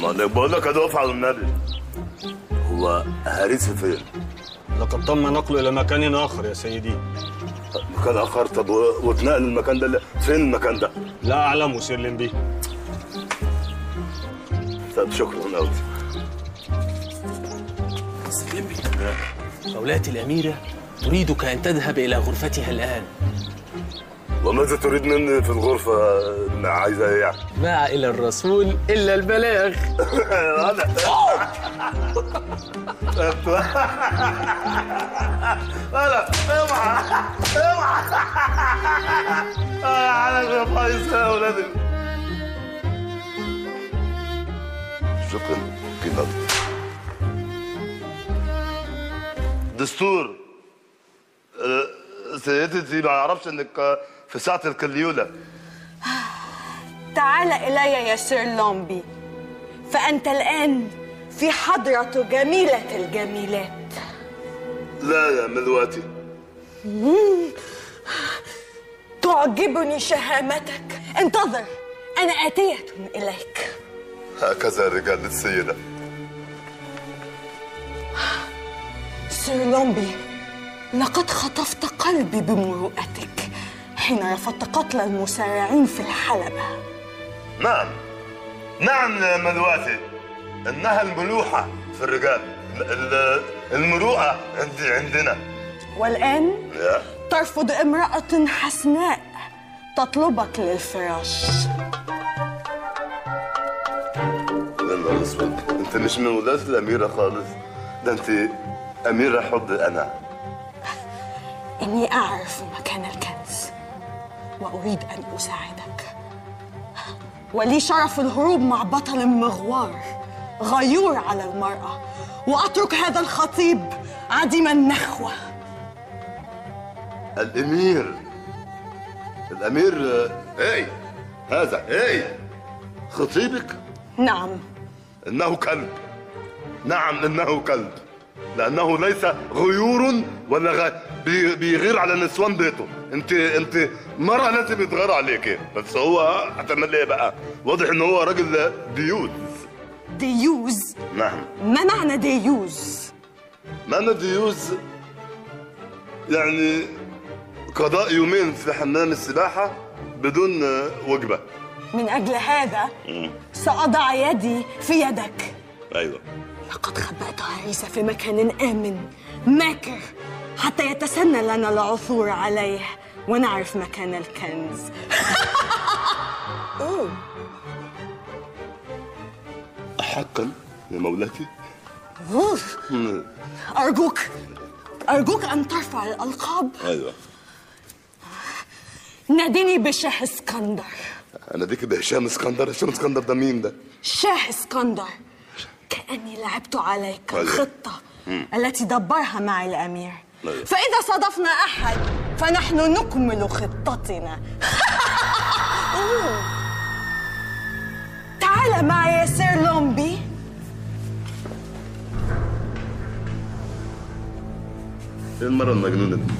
ما انا بقول لك هتقف على النبي. هو هريسي فين؟ لقد تم نقله الى مكان اخر يا سيدي. مكان اخر؟ طب واتنقل المكان ده فين المكان ده؟ لا اعلم سير لمبي. طب شكرا قوي. سلمبي، مولاتي الاميره تريدك ان تذهب الى غرفتها الان. وماذا تريد مني في الغرفة؟ عايزة ايه يعني؟ ما إلى الرسول إلا البلاغ. أنا اوعى اوعى على يا فايز يا ولادي. شكرا كده. دستور سيدتي ما يعرفش انك في ساعة الكليولة. تعال إلي يا سير لومبي، فأنت الآن في حضرة جميلة الجميلات. لا يا ملواتي، تعجبني شهامتك. انتظر، أنا آتية إليك. هكذا الرجال السيدة. سير لومبي، لقد خطفت قلبي بمروءتك حين رفضت قتل المسارعين في الحلبة. نعم نعم يا ملواتي، إنها الملوحة في الرجال، المروءة عندنا. والآن ترفض امرأة حسناء تطلبك للفراش. يا نهار أسود، أنت مش من ولاة الأميرة خالص، ده أنت أميرة حب. أنا إني أعرف مكان الكنز وأريد أن أساعدك، ولي شرف الهروب مع بطل مغوار غيور على المرأة، وأترك هذا الخطيب عديم النخوة. الأمير الأمير إيه هذا؟ إيه خطيبك؟ نعم إنه كلب. نعم إنه كلب، لأنه ليس غيور ولا بيغير على نسوان بيته. انت مرة لازم يتغير عليك. بس هو هتعمل ايه بقى؟ واضح ان هو راجل ديوز. ديوز؟ نعم. ما معنى ديوز؟ معنى ديوز يعني قضاء يومين في حمام السباحة بدون وجبة. من اجل هذا سأضع يدي في يدك. ايوه. لقد خبأت هريسة في مكان آمن ماكر حتى يتسنى لنا العثور عليه ونعرف مكان الكنز. أوه. حقا يا مولاتي؟ أرجوك أرجوك أن ترفع الألقاب. أيوه. ناديني بشاه اسكندر. أناديك بهشام اسكندر؟ هشام اسكندر ده مين ده؟ شاه اسكندر، كأني لعبت عليك الخطة التي دبرها معي الأمير. فإذا صادفنا أحد فنحن نكمل خطتنا. تعال معي يا سير لومبي. المرة المجنونة دي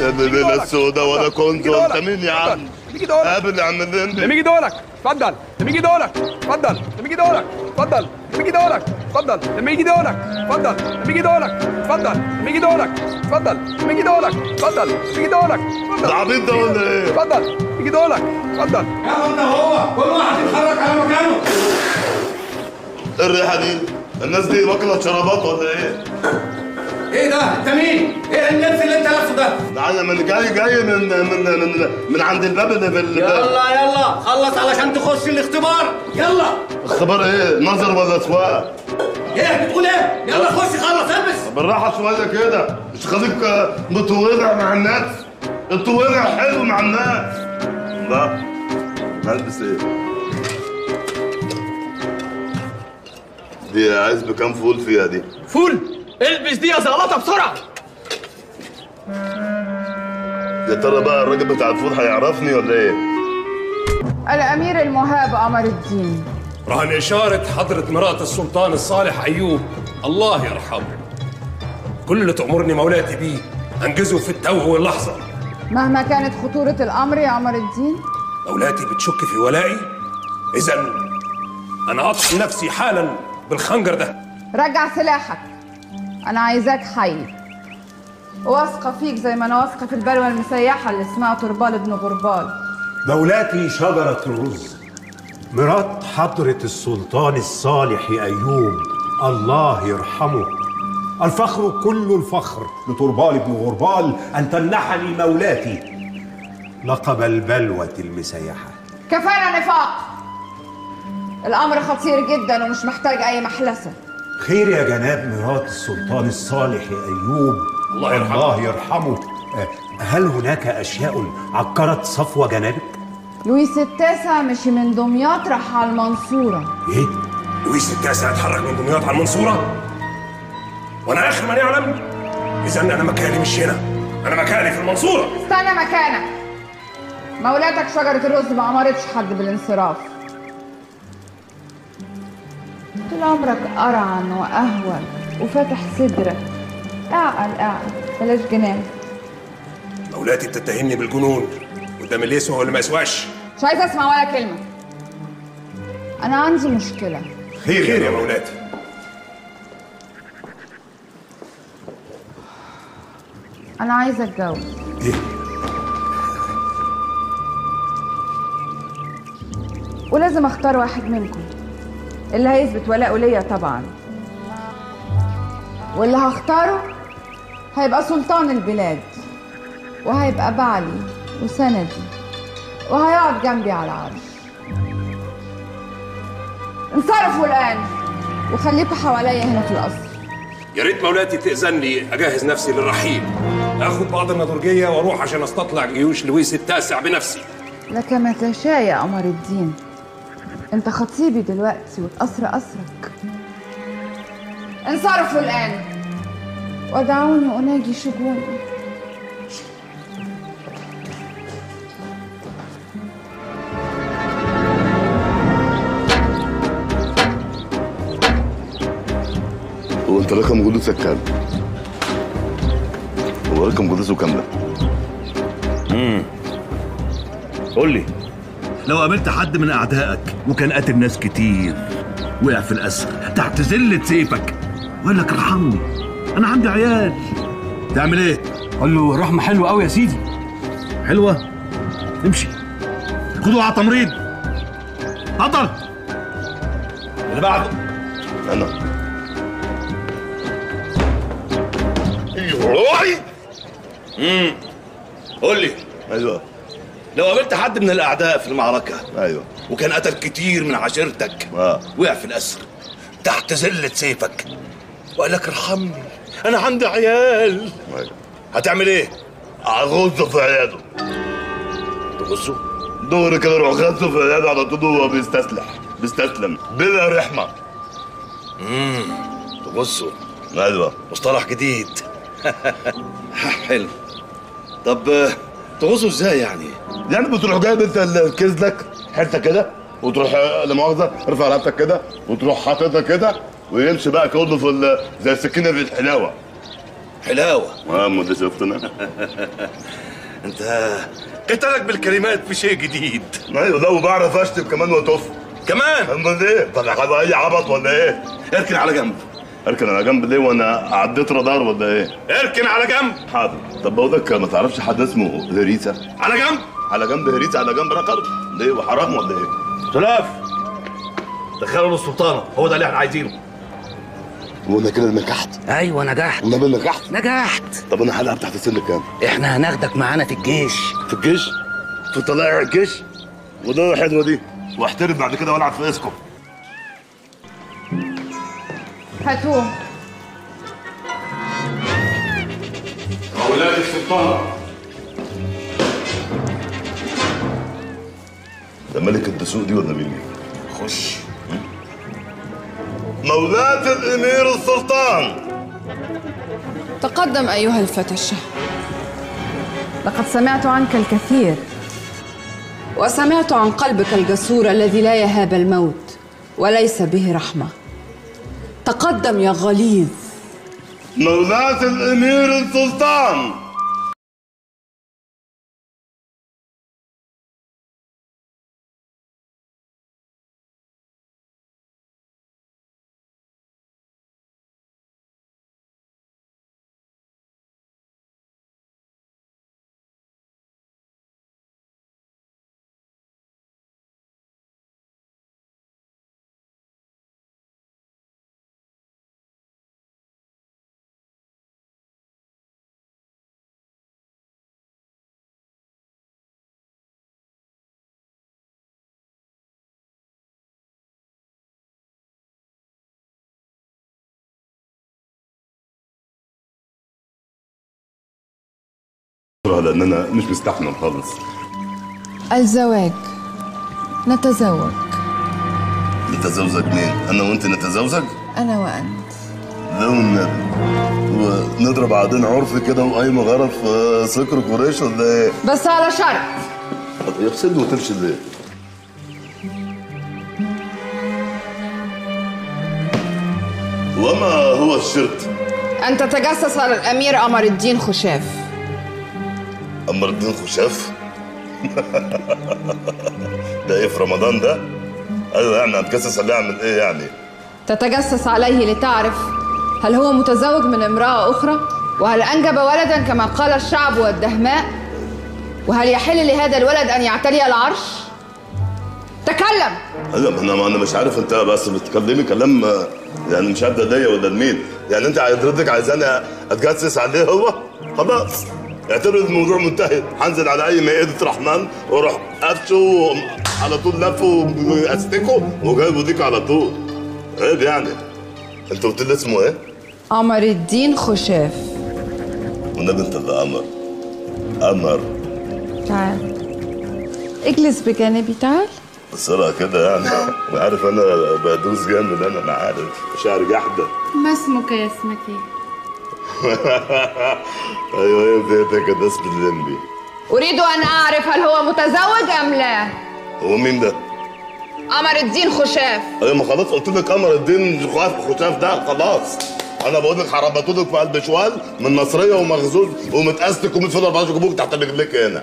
يا دليلة السوداء ولا كنت. وانت مين يا عم؟ قابل يا عم اللي انت. لميجي دولك اتفضل. لميجي دولك اتفضل. لميجي دولك اتفضل. لميجي دولك اتفضل. لميجي دولك اتفضل. لميجي دولك اتفضل. لميجي دولك اتفضل. لميجي دولك اتفضل. لميجي دولك اتفضل. العبيط ده ولا ايه؟ اتفضل. لميجي دولك اتفضل. يا قلنا هو كل واحد يتحرك على مكانه. ايه الريحه دي؟ الناس دي واكله شرابات ولا ايه؟ ايه ده؟ انت مين؟ ايه اللبس اللي انت لابسه ده؟ انا من جاي من عند الباب اللي يلا يلا خلص علشان تخش الاختبار. يلا. اختبار ايه؟ نظر ولا سواقه؟ ايه بتقول ايه؟ يلا خش خلص البس. بالراحه شويه كده، مش خليك متورع مع الناس. التورع حلو مع الناس. لا هلبس ايه؟ دي عايز بكام فول فيها دي؟ فول؟ البس دي يا زغلطه بسرعه. يا ترى بقى الراجل بتاع الفول هيعرفني ولا ايه؟ الامير المهاب قمر الدين، رهن اشاره حضره مرات السلطان الصالح ايوب الله يرحمه. كل اللي تامرني مولاتي بيه انجزه في التوه واللحظه. مهما كانت خطوره الامر يا قمر الدين. مولاتي بتشك في ولائي؟ اذا أنا أقصي نفسي حالا بالخنجر ده. رجع سلاحك، أنا عايزاك حي. واثقة فيك زي ما أنا واثقة في البلوة المسيحة اللي اسمها تربال بن غربال. دولتي شجرة الرز، مرات حضرة السلطان الصالح أيوب الله يرحمه. الفخر كل الفخر لتربال بن غربال أن تمنحني مولاتي لقب البلوة المسيحة. كفانا نفاق، الأمر خطير جدا ومش محتاج أي محلسة. خير يا جناب مرات السلطان الصالح أيوب الله يرحمه. هل هناك أشياء عكرت صفوة جنابك؟ لويس التاسع مشي من دمياط راح على المنصورة. إيه؟ لويس التاسع اتحرك من دمياط على المنصورة؟ وأنا آخر من يعلم؟ إذا أنا مكاني مش هنا، أنا مكاني في المنصورة. استنى مكانك. مولاتك شجرة الرز ما أمرتش حد بالانصراف. طول عمرك أرعن وأهون وفاتح صدرك. اعقل بلاش جنان. مولاتي بتتهمني بالجنون قدام اللي يسوى واللي ما يسواش. مش عايزه اسمع ولا كلمه. انا عندي مشكله. خير يا مولاتي. انا عايزه اتجوز. ايه؟ ولازم اختار واحد منكم اللي هيثبت ولاءه ليا طبعا، واللي هختاره هيبقى سلطان البلاد وهيبقى بعلي وسندي وهيقعد جنبي على العرش. انصرفوا الآن وخليكوا حواليا هنا في القصر. يا ريت مولاتي تأذنني أجهز نفسي للرحيل، آخد بعض النضورجية وأروح عشان أستطلع جيوش لويس التاسع بنفسي. لك ما تشاء يا قمر الدين، أنت خطيبي دلوقتي والقصر قصرك. انصرفوا الآن ودعوني أناجي شجوني. وانت رقم جدوسك كام؟ هو رقم جدوسه كام ده؟ قول لي، لو قابلت حد من اعدائك وكان قاتل ناس كتير وقع في الاسر تحت ذله سيفك وقال لك ارحمني انا عندي عيال، تعمل ايه؟ قول له الرحمه حلوه قوي يا سيدي. حلوه؟ امشي خدوا على تمريض. اتفضل اللي بعده. انا قول لي، ايوه، لو قابلت حد من الاعداء في المعركه ايوه وكان قتل كتير من عشيرتك وقع في الاسر تحت ذله سيفك وقال لك ارحمني انا عندي عيال، هتعمل ايه؟ اغزه في عياده. تغزه؟ دغري كده روح غزه في عياده على طول وهو بيستسلم بلا رحمه. تغزه، ايوه، مصطلح جديد. حلو. طب تغوصوا ازاي يعني؟ يعني بتروح جايب انت الكزلك حته كده وتروح لمؤاخذه رفع رقبتك كده وتروح حاططها كده ويمشي بقى كله في زي السكينه في الحلاوه. حلاوه؟ ما ده شفتنا. انت قتالك بالكلمات في شيء جديد. ايوه، لو بعرف اشتم كمان واتوفى كمان. امال ايه؟ طب اي عبط ولا ايه؟ اركن على جنب. اركن على جنب ليه وانا عديت رادار ولا ايه؟ اركن على جنب. حاضر. طب بقولك ما تعرفش حد اسمه هريسه؟ على جنب؟ على جنب هريسه، على جنب رقر ليه وحرام ولا ايه؟ سلاف دخلوا للسلطانه، هو ده اللي احنا عايزينه. وانا كده نجحت. ايوه نجحت. والنبي نجحت. طب انا هلعب تحت السن كام؟ احنا هناخدك معانا في الجيش. في الجيش؟ في طلائع الجيش؟ وده الحلوه دي، واحترم بعد كده والعب في اسكو. هاتوه. أولاد السلطان. ده ملك الدسوق دي ولا مين؟ خش. مولاة الأمير السلطان. تقدم أيها الفتى الشهم. لقد سمعت عنك الكثير، وسمعت عن قلبك الجسور الذي لا يهاب الموت وليس به رحمة. تقدم يا غليظ. مولاة الأمير السلطان. هقولها لان انا مش مستحمل خالص. الزواج. نتزوج. نتزوج مين؟ انا وانت نتزوج؟ انا وانت. لو ونضرب بعضنا عرف كده وقايم غرض في سكر قريش ولا ايه؟ بس على شرط. يقصد وتمشي ليه؟ وما هو الشرط؟ أن تتجسس على الأمير عمر الدين خشاف. عمر الدين خشاف؟ ده إيه في رمضان ده؟ أيوه يعني هتجسس عليه أعمل إيه يعني؟ تتجسس عليه لتعرف هل هو متزوج من امرأة أخرى؟ وهل أنجب ولدا كما قال الشعب والدهماء؟ وهل يحل لهذا الولد أن يعتلي العرش؟ تكلم. أيوه أنا مش عارف أنت بس بتكلمي كلام يعني مش عارف ده ليا ولا لمين، يعني انت حضرتك عايزاني اتجسس عليه هو؟ خلاص اعتبر الموضوع منتهي، هنزل على اي مائدة رحمن واروح قفشه على طول لفه واستكه وجايبه ديك على طول. عيب يعني. انت قلت لي اسمه ايه؟ عمر الدين خشاف. والنبي انت اللي قمر. قمر. تعال. اجلس بجانبي تعال. بسرعة كده يعني انا عارف انا بدوس جامد انا عارف شعري جحده. ما اسمك يا اسمك ايه؟ ايوه هي بتاعتك يا اسم اللمبي. اريد ان اعرف هل هو متزوج ام لا؟ هو مين ده؟ قمر الدين خشاف. ايوه ما خلاص قلت لك قمر الدين خشاف ده خلاص. انا بقول لك حربتولك في قلب شوال من نصريه ومغزوز ومتقاستك ومتفضل 14 جبوك تحت رجليك هنا.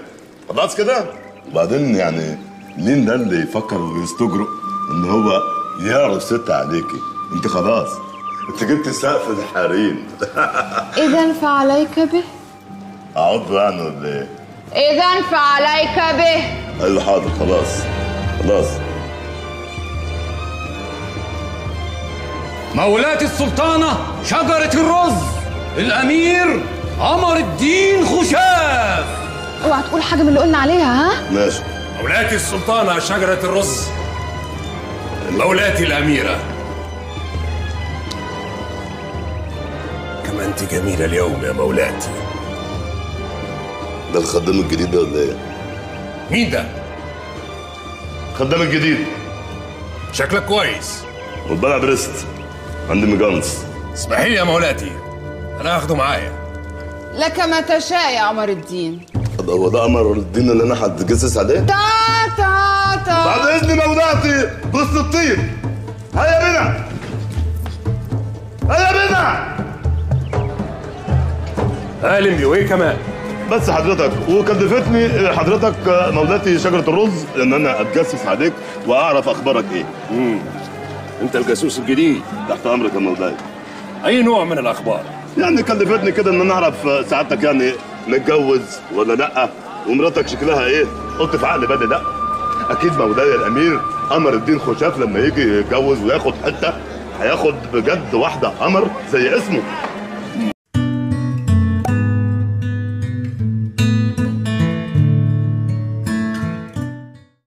خلاص كده؟ وبعدين يعني مين ده اللي يفكر ويستجرؤ ان هو يعرف ست عليكي؟ انت خلاص انت جبت سقف الحريم. اذا فعليك به. اعض يعني ولا ايه؟ اذا فعليك به. قال حاضر خلاص خلاص. مولاتي السلطانه شجره الرز الامير عمر الدين خشاف. اوعى تقول حاجه من اللي قلنا عليها. ها؟ ماشي. مولاتي السلطانة شجرة الرز مولاتي الأميرة، كما أنت جميلة اليوم يا مولاتي. ده الخدام الجديد ده ولا إيه؟ مين ده؟ الخدام الجديد. شكلك كويس وبلع بريست عندي مجانس. اسمحي لي يا مولاتي أنا هاخده معايا. لك ما تشاء يا عمر الدين. هو ده قمر الدين اللي انا هتجسس عليه؟ تا تا تا بعد اذن مولاتي بص الطيب. هيا بنا هيا بنا. اهلا بي. وايه كمان؟ بس حضرتك وكلفتني حضرتك مولاتي شجره الرز ان انا اتجسس عليك واعرف اخبارك ايه. انت الجاسوس الجديد. تحت امرك يا مولاي. اي نوع من الاخبار؟ يعني كلفتني كده ان انا اعرف سعادتك يعني متجوز ولا لأ؟ ومراتك شكلها إيه؟ قلت في عقل بالي لأ. أكيد مولاي الأمير قمر الدين خشاف لما يجي يتجوز وياخد حتة هياخد بجد واحدة قمر زي اسمه.